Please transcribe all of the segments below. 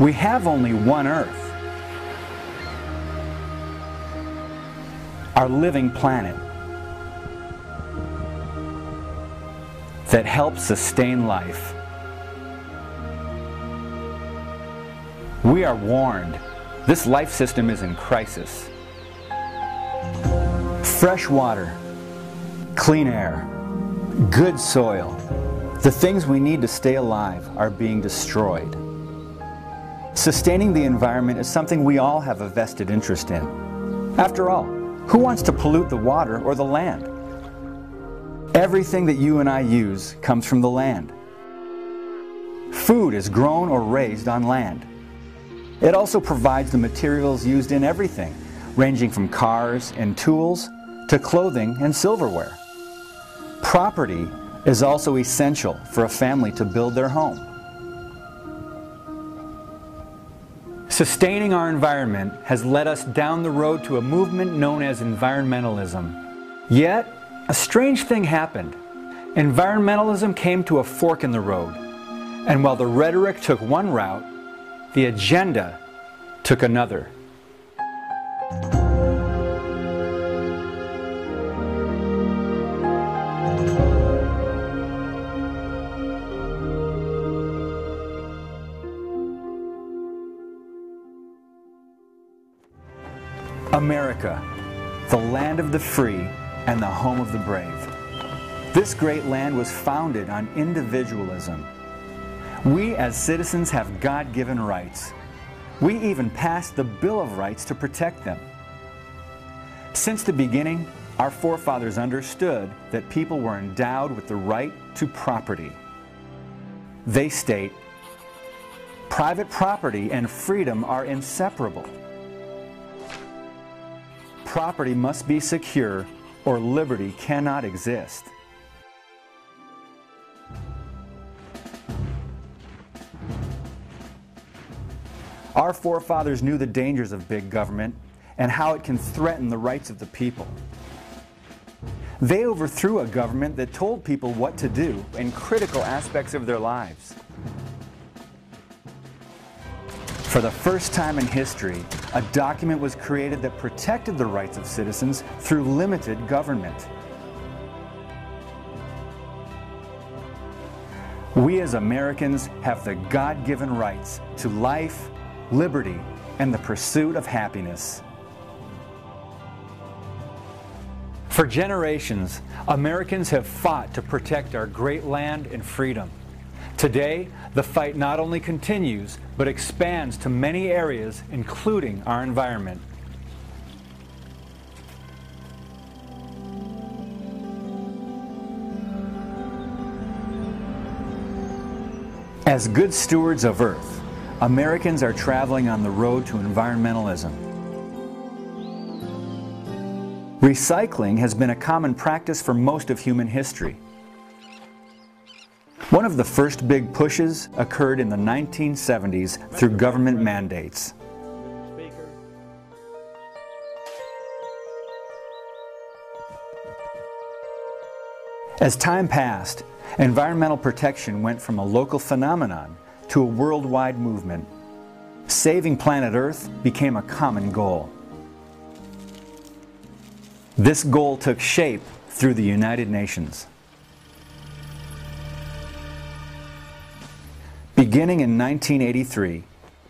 We have only one Earth, our living planet that helps sustain life. We are warned this life system is in crisis. Fresh water, clean air, good soil, the things we need to stay alive are being destroyed. Sustaining the environment is something we all have a vested interest in. After all, who wants to pollute the water or the land? Everything that you and I use comes from the land. Food is grown or raised on land. It also provides the materials used in everything, ranging from cars and tools to clothing and silverware. Property is also essential for a family to build their home. Sustaining our environment has led us down the road to a movement known as environmentalism. Yet, a strange thing happened. Environmentalism came to a fork in the road, and while the rhetoric took one route, the agenda took another. America, the land of the free and the home of the brave. This great land was founded on individualism. We as citizens have God-given rights. We even passed the Bill of Rights to protect them. Since the beginning, our forefathers understood that people were endowed with the right to property. They state, private property and freedom are inseparable. Property must be secure, or liberty cannot exist. Our forefathers knew the dangers of big government and how it can threaten the rights of the people. They overthrew a government that told people what to do in critical aspects of their lives. For the first time in history, a document was created that protected the rights of citizens through limited government. We as Americans have the God-given rights to life, liberty, and the pursuit of happiness. For generations, Americans have fought to protect our great land and freedom. Today, the fight not only continues, but expands to many areas, including our environment. As good stewards of Earth, Americans are traveling on the road to environmentalism. Recycling has been a common practice for most of human history. One of the first big pushes occurred in the 1970s through government mandates. As time passed, environmental protection went from a local phenomenon to a worldwide movement. Saving planet Earth became a common goal. This goal took shape through the United Nations. Beginning in 1983,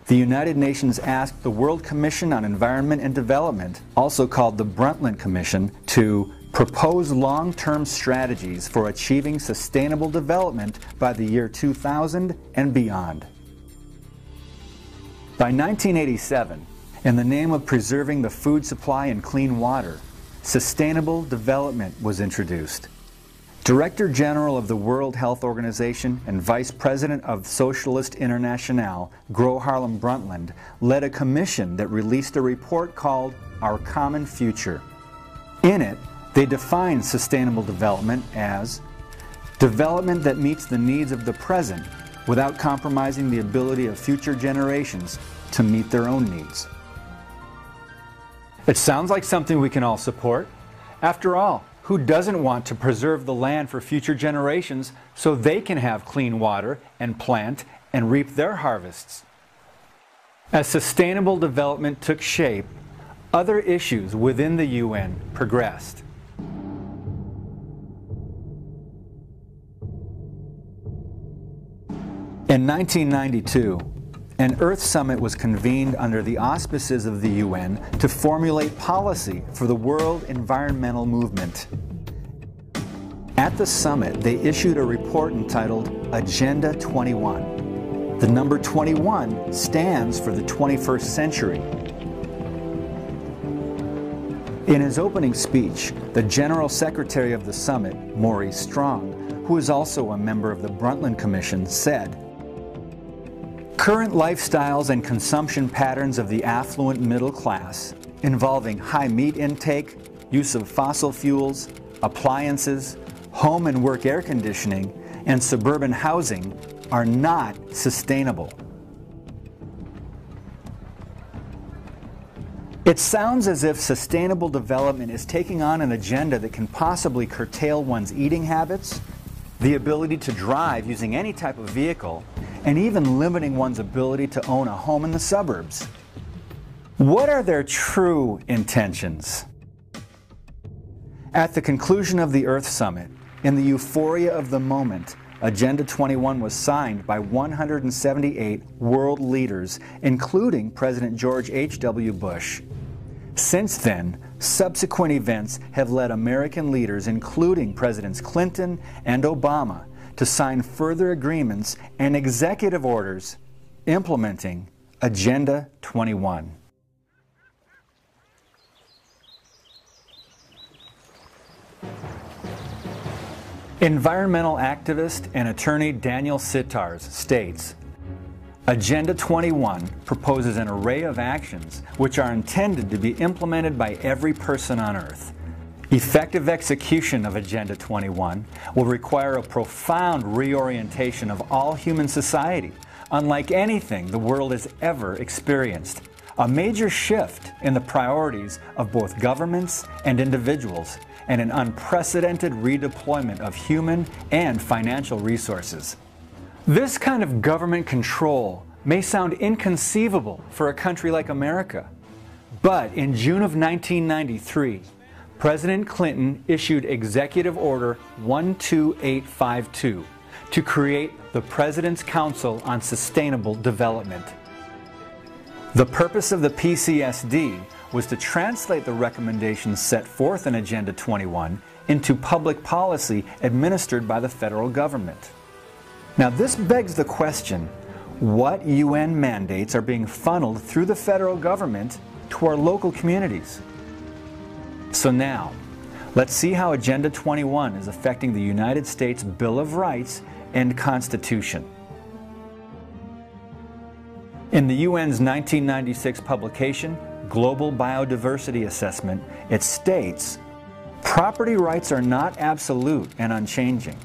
the United Nations asked the World Commission on Environment and Development, also called the Brundtland Commission, to propose long-term strategies for achieving sustainable development by the year 2000 and beyond. By 1987, in the name of preserving the food supply and clean water, sustainable development was introduced. Director General of the World Health Organization and Vice President of Socialist International, Gro Harlem Brundtland, led a commission that released a report called Our Common Future. In it, they defined sustainable development as development that meets the needs of the present without compromising the ability of future generations to meet their own needs. It sounds like something we can all support. After all, who doesn't want to preserve the land for future generations so they can have clean water and plant and reap their harvests? As sustainable development took shape, other issues within the UN progressed. In 1992, an Earth Summit was convened under the auspices of the UN to formulate policy for the world environmental movement. At the summit, they issued a report entitled Agenda 21. The number 21 stands for the 21st century. In his opening speech, the General Secretary of the summit, Maurice Strong, who is also a member of the Brundtland Commission, said, "Current lifestyles and consumption patterns of the affluent middle class, involving high meat intake, use of fossil fuels, appliances, home and work air conditioning, and suburban housing, are not sustainable." It sounds as if sustainable development is taking on an agenda that can possibly curtail one's eating habits, the ability to drive using any type of vehicle, and even limiting one's ability to own a home in the suburbs. What are their true intentions? At the conclusion of the Earth Summit, in the euphoria of the moment, Agenda 21 was signed by 178 world leaders, including President George H.W. Bush. Since then, subsequent events have led American leaders, including Presidents Clinton and Obama, to sign further agreements and executive orders implementing Agenda 21. Environmental activist and attorney Daniel Sitars states, "Agenda 21 proposes an array of actions which are intended to be implemented by every person on Earth. Effective execution of Agenda 21 will require a profound reorientation of all human society, unlike anything the world has ever experienced, a major shift in the priorities of both governments and individuals, and an unprecedented redeployment of human and financial resources." This kind of government control may sound inconceivable for a country like America, but in June of 1993, President Clinton issued Executive Order 12852 to create the President's Council on Sustainable Development. The purpose of the PCSD was to translate the recommendations set forth in Agenda 21 into public policy administered by the federal government. Now, this begs the question, what UN mandates are being funneled through the federal government to our local communities? So now, let's see how Agenda 21 is affecting the United States Bill of Rights and Constitution. In the UN's 1996 publication, Global Biodiversity Assessment, it states, "Property rights are not absolute and unchanging,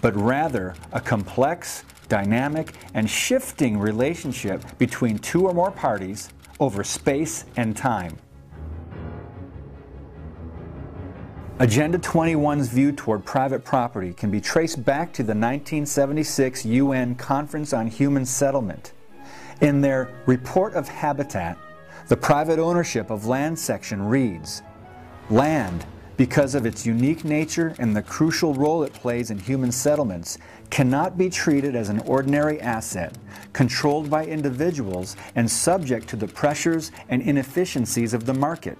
but rather a complex, dynamic, and shifting relationship between two or more parties over space and time." Agenda 21's view toward private property can be traced back to the 1976 UN Conference on Human Settlement. In their Report of Habitat, the private ownership of land section reads, "Land, because of its unique nature and the crucial role it plays in human settlements, cannot be treated as an ordinary asset, controlled by individuals and subject to the pressures and inefficiencies of the market.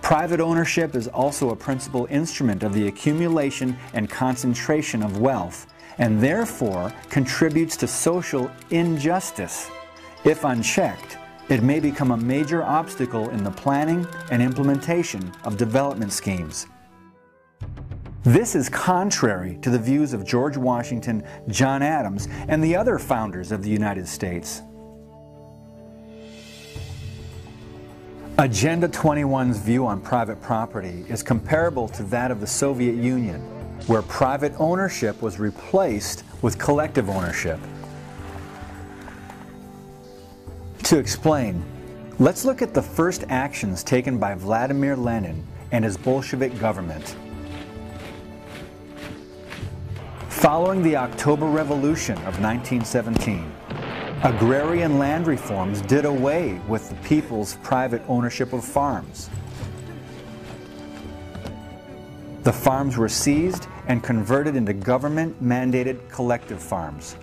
Private ownership is also a principal instrument of the accumulation and concentration of wealth, and therefore contributes to social injustice. If unchecked, it may become a major obstacle in the planning and implementation of development schemes." This is contrary to the views of George Washington, John Adams, and the other founders of the United States. Agenda 21's view on private property is comparable to that of the Soviet Union, where private ownership was replaced with collective ownership. To explain, let's look at the first actions taken by Vladimir Lenin and his Bolshevik government. Following the October Revolution of 1917, Agrarian land reforms did away with the people's private ownership of farms. The farms were seized and converted into government-mandated collective farms.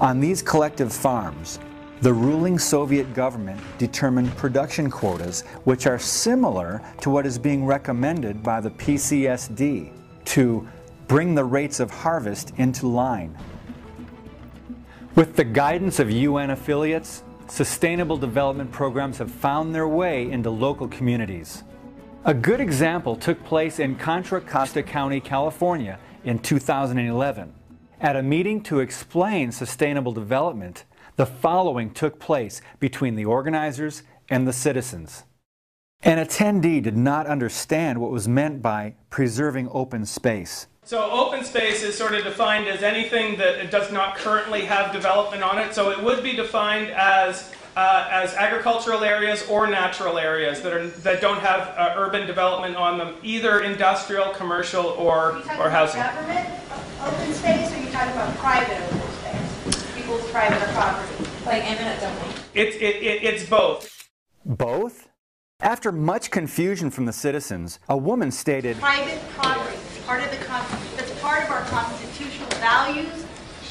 On these collective farms, the ruling Soviet government determined production quotas which are similar to what is being recommended by the PCSD to bring the rates of harvest into line. With the guidance of UN affiliates, sustainable development programs have found their way into local communities. A good example took place in Contra Costa County, California in 2011. At a meeting to explain sustainable development, the following took place between the organizers and the citizens. An attendee did not understand what was meant by preserving open space. So open space is sort of defined as anything that does not currently have development on it. So it would be defined as agricultural areas or natural areas that don't have urban development on them, either industrial, commercial, or housing. Are you talking about government open space, or are you talking about private open space? Private property, like eminent domain? It's both. Both? After much confusion from the citizens, a woman stated, private property, that's part of our constitutional values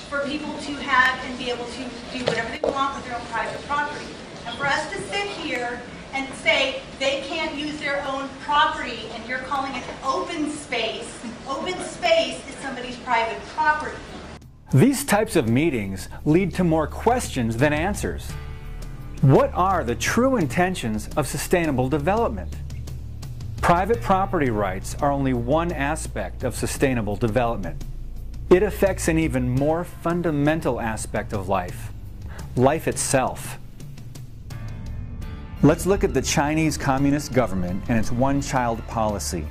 for people to have and be able to do whatever they want with their own private property. And for us to sit here and say they can't use their own property and you're calling it open space is somebody's private property. These types of meetings lead to more questions than answers. What are the true intentions of sustainable development? Private property rights are only one aspect of sustainable development. It affects an even more fundamental aspect of life, life itself. Let's look at the Chinese Communist government and its one-child policy.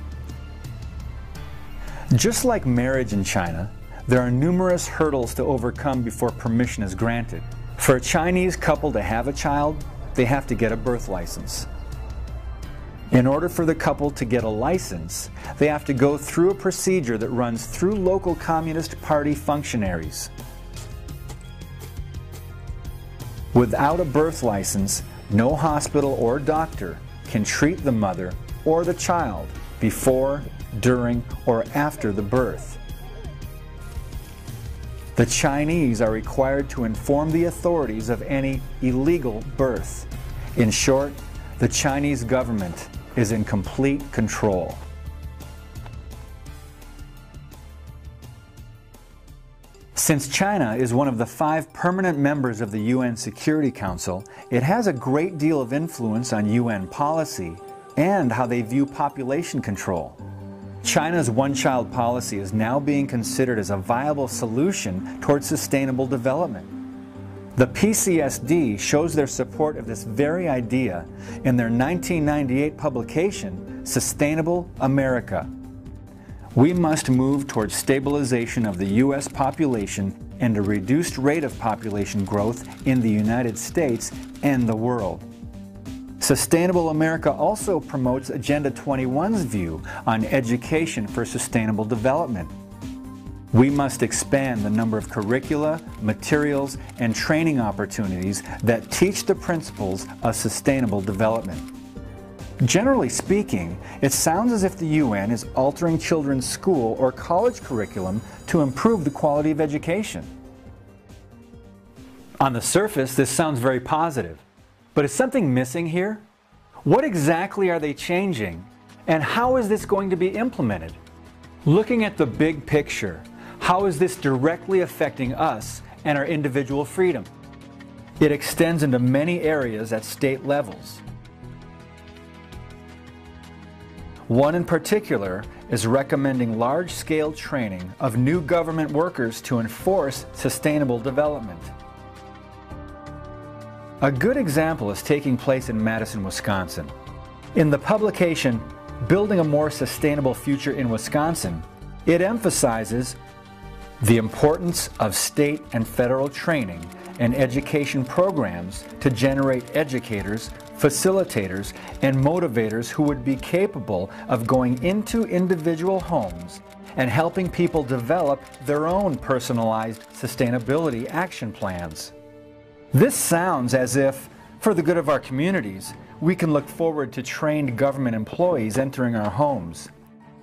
Just like marriage in China, there are numerous hurdles to overcome before permission is granted. For a Chinese couple to have a child, they have to get a birth license. In order for the couple to get a license, they have to go through a procedure that runs through local Communist Party functionaries. Without a birth license, no hospital or doctor can treat the mother or the child before, during, or after the birth. The Chinese are required to inform the authorities of any illegal birth. In short, the Chinese government is in complete control. Since China is one of the 5 permanent members of the UN Security Council, it has a great deal of influence on UN policy and how they view population control. China's one-child policy is now being considered as a viable solution towards sustainable development. The PCSD shows their support of this very idea in their 1998 publication, Sustainable America. We must move towards stabilization of the U.S. population and a reduced rate of population growth in the United States and the world. Sustainable America also promotes Agenda 21's view on education for sustainable development. We must expand the number of curricula, materials, and training opportunities that teach the principles of sustainable development. Generally speaking, it sounds as if the UN is altering children's school or college curriculum to improve the quality of education. On the surface, this sounds very positive. But is something missing here? What exactly are they changing? And how is this going to be implemented? Looking at the big picture, how is this directly affecting us and our individual freedom? It extends into many areas at state levels. One in particular is recommending large-scale training of new government workers to enforce sustainable development. A good example is taking place in Madison, Wisconsin. In the publication, Building a More Sustainable Future in Wisconsin, it emphasizes the importance of state and federal training and education programs to generate educators, facilitators, and motivators who would be capable of going into individual homes and helping people develop their own personalized sustainability action plans. This sounds as if, for the good of our communities, we can look forward to trained government employees entering our homes.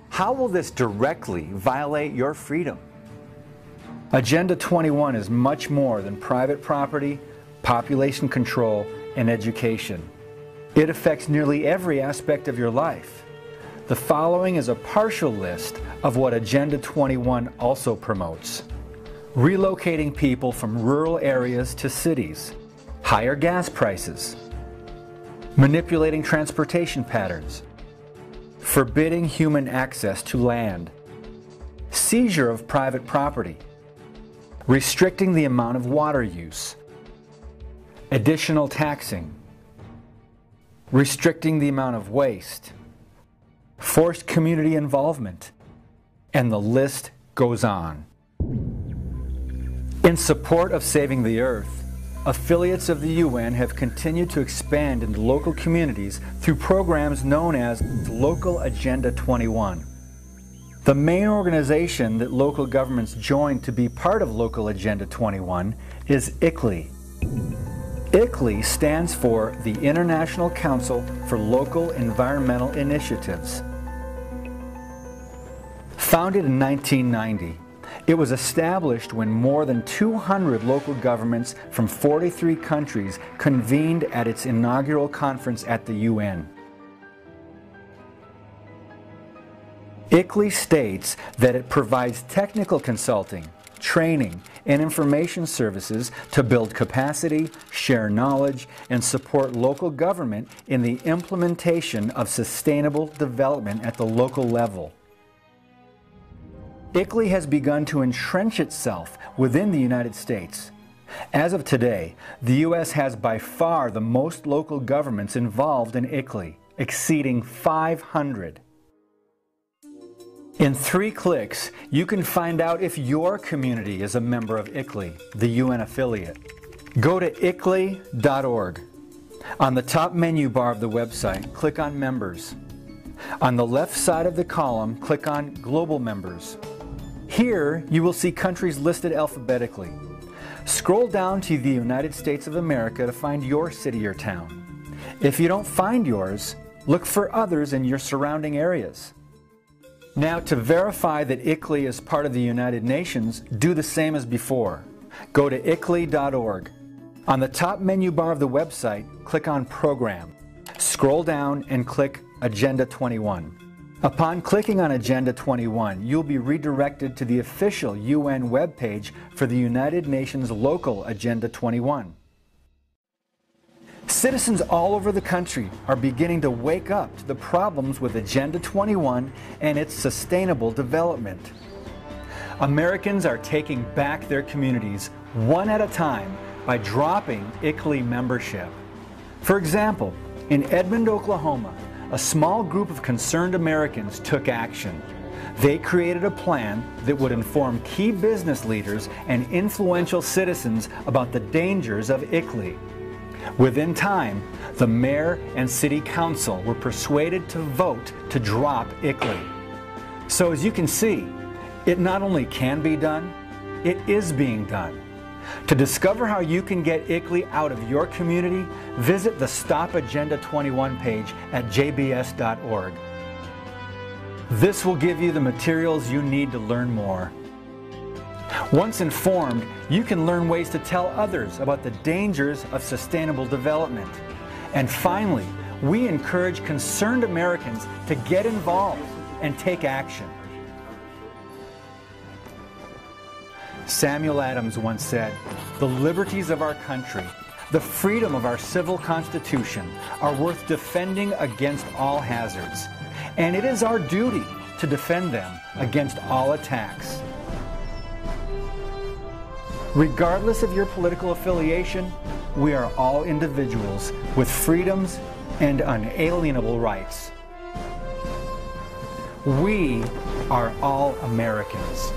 How will this directly violate your freedom? Agenda 21 is much more than private property, population control, and education. It affects nearly every aspect of your life. The following is a partial list of what Agenda 21 also promotes: relocating people from rural areas to cities, higher gas prices, manipulating transportation patterns, forbidding human access to land, seizure of private property, restricting the amount of water use, additional taxing, restricting the amount of waste, forced community involvement, and the list goes on. In support of saving the earth, affiliates of the UN have continued to expand into local communities through programs known as Local Agenda 21. The main organization that local governments join to be part of Local Agenda 21 is ICLEI. ICLEI stands for the International Council for Local Environmental Initiatives. Founded in 1990, it was established when more than 200 local governments from 43 countries convened at its inaugural conference at the UN. ICLEI states that it provides technical consulting, training, and information services to build capacity, share knowledge, and support local government in the implementation of sustainable development at the local level. ICLEI has begun to entrench itself within the United States. As of today, the U.S. has by far the most local governments involved in ICLEI, exceeding 500. In 3 clicks, you can find out if your community is a member of ICLEI, the UN affiliate. Go to ICLEI.org. On the top menu bar of the website, click on Members. On the left side of the column, click on Global Members. Here, you will see countries listed alphabetically. Scroll down to the United States of America to find your city or town. If you don't find yours, look for others in your surrounding areas. Now, to verify that ICLEI is part of the United Nations, do the same as before. Go to ICLEI.org. On the top menu bar of the website, click on Program. Scroll down and click Agenda 21. Upon clicking on Agenda 21, you'll be redirected to the official UN webpage for the United Nations Local Agenda 21. Citizens all over the country are beginning to wake up to the problems with Agenda 21 and its sustainable development. Americans are taking back their communities one at a time by dropping ICLEI membership. For example, in Edmond, Oklahoma, a small group of concerned Americans took action. They created a plan that would inform key business leaders and influential citizens about the dangers of ICLEI. Within time, the mayor and city council were persuaded to vote to drop ICLEI. So as you can see, it not only can be done, it is being done. To discover how you can get ICLEI out of your community, visit the Stop Agenda 21 page at jbs.org. This will give you the materials you need to learn more. Once informed, you can learn ways to tell others about the dangers of sustainable development. And finally, we encourage concerned Americans to get involved and take action. Samuel Adams once said, "The liberties of our country, the freedom of our civil constitution, are worth defending against all hazards, and it is our duty to defend them against all attacks." Regardless of your political affiliation, we are all individuals with freedoms and unalienable rights. We are all Americans.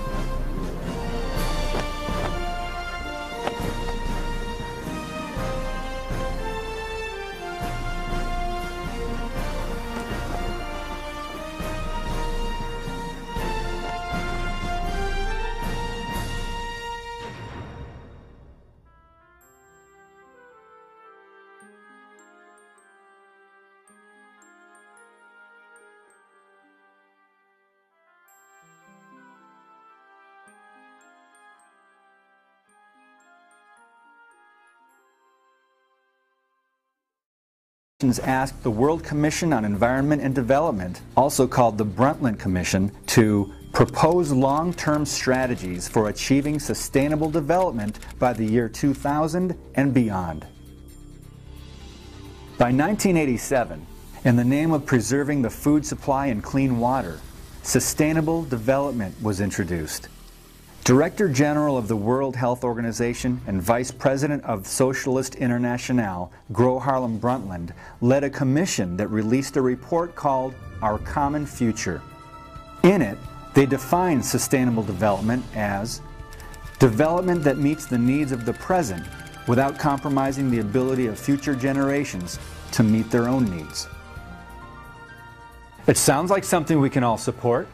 questions asked the World Commission on Environment and Development, also called the Brundtland Commission, to propose long-term strategies for achieving sustainable development by the year 2000 and beyond. By 1987, in the name of preserving the food supply and clean water, sustainable development was introduced. Director General of the World Health Organization and Vice President of Socialist Internationale, Gro Harlem Brundtland, led a commission that released a report called Our Common Future. In it, they defined sustainable development as development that meets the needs of the present without compromising the ability of future generations to meet their own needs. It sounds like something we can all support.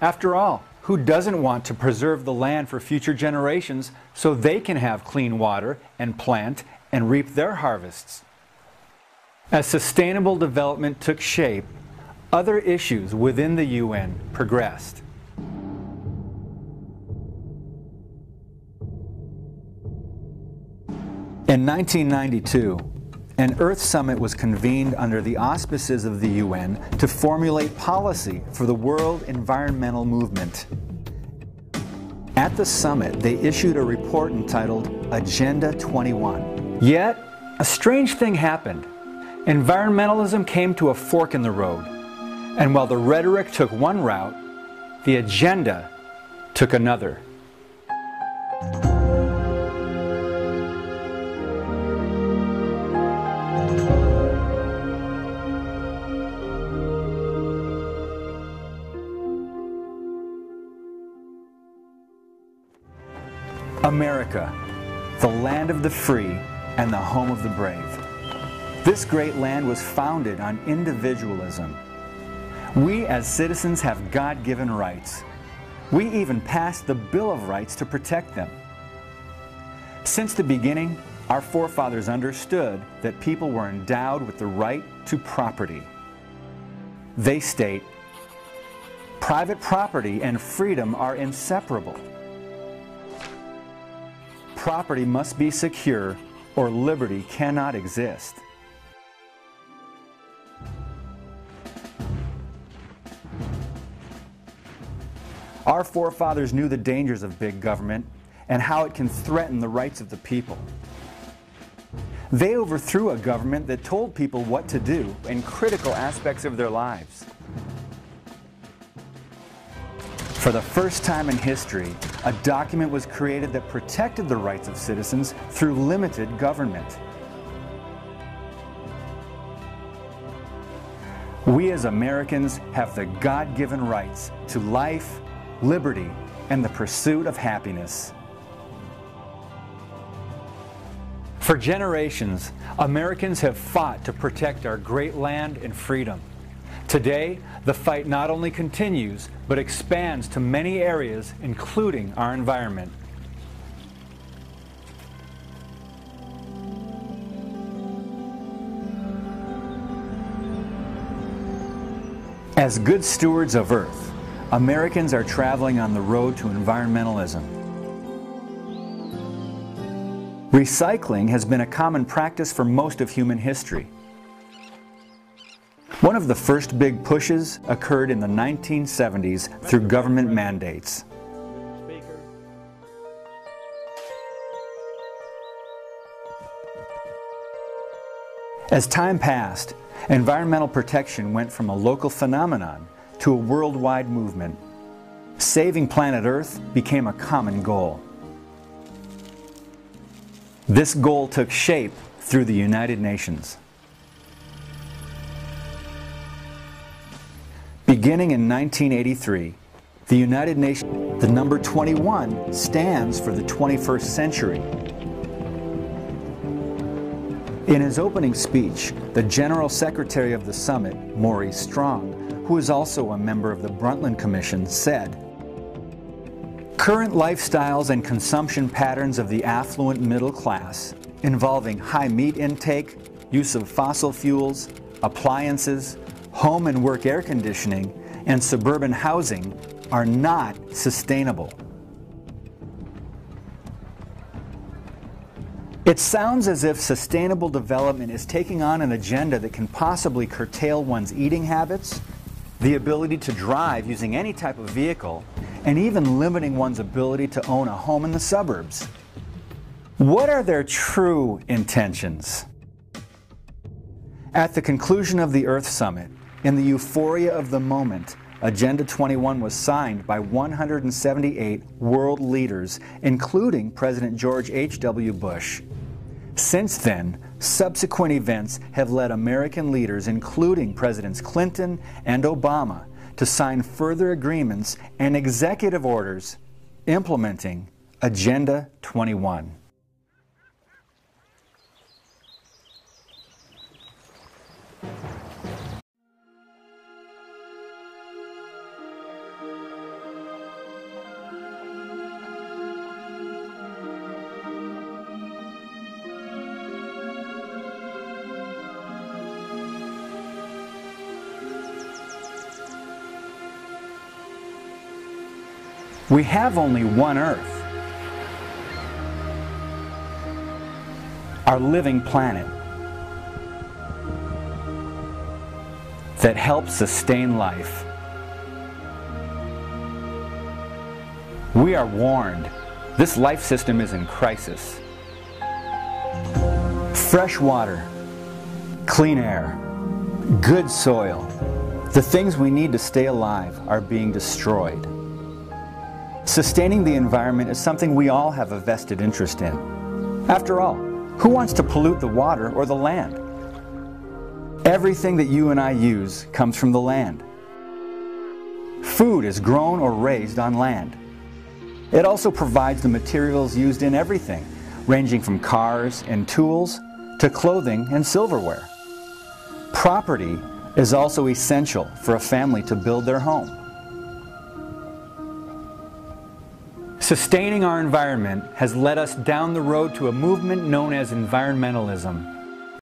After all, who doesn't want to preserve the land for future generations so they can have clean water and plant and reap their harvests? As sustainable development took shape, other issues within the UN progressed. In 1992, an Earth Summit was convened under the auspices of the UN to formulate policy for the world environmental movement. At the summit, they issued a report entitled Agenda 21. Yet, a strange thing happened. Environmentalism came to a fork in the road. And while the rhetoric took one route, the agenda took another. America, the land of the free and the home of the brave. This great land was founded on individualism. We as citizens have God-given rights. We even passed the Bill of Rights to protect them. Since the beginning, our forefathers understood that people were endowed with the right to property. They state, private property and freedom are inseparable. Property must be secure, or liberty cannot exist. Our forefathers knew the dangers of big government and how it can threaten the rights of the people. They overthrew a government that told people what to do in critical aspects of their lives. For the first time in history, a document was created that protected the rights of citizens through limited government. We as Americans have the God-given rights to life, liberty, and the pursuit of happiness. For generations, Americans have fought to protect our great land and freedom. Today, the fight not only continues, but expands to many areas, including our environment. As good stewards of Earth, Americans are traveling on the road to environmentalism. Recycling has been a common practice for most of human history. One of the first big pushes occurred in the 1970s through government mandates. As time passed, environmental protection went from a local phenomenon to a worldwide movement. Saving planet Earth became a common goal. This goal took shape through the United Nations. Beginning in 1983, the United Nations, the number 21 stands for the 21st century. In his opening speech, the General Secretary of the summit, Maurice Strong, who is also a member of the Brundtland Commission, said, current lifestyles and consumption patterns of the affluent middle class, involving high meat intake, use of fossil fuels, appliances, home and work air conditioning, and suburban housing are not sustainable. It sounds as if sustainable development is taking on an agenda that can possibly curtail one's eating habits, the ability to drive using any type of vehicle, and even limiting one's ability to own a home in the suburbs. What are their true intentions? At the conclusion of the Earth Summit, in the euphoria of the moment, Agenda 21 was signed by 178 world leaders, including President George H.W. Bush. Since then, subsequent events have led American leaders, including Presidents Clinton and Obama, to sign further agreements and executive orders implementing Agenda 21. We have only one Earth, our living planet that helps sustain life. We are warned this life system is in crisis. Fresh water, clean air, good soil, the things we need to stay alive are being destroyed. Sustaining the environment is something we all have a vested interest in. After all, who wants to pollute the water or the land? Everything that you and I use comes from the land. Food is grown or raised on land. It also provides the materials used in everything, ranging from cars and tools to clothing and silverware. Property is also essential for a family to build their home. Sustaining our environment has led us down the road to a movement known as environmentalism.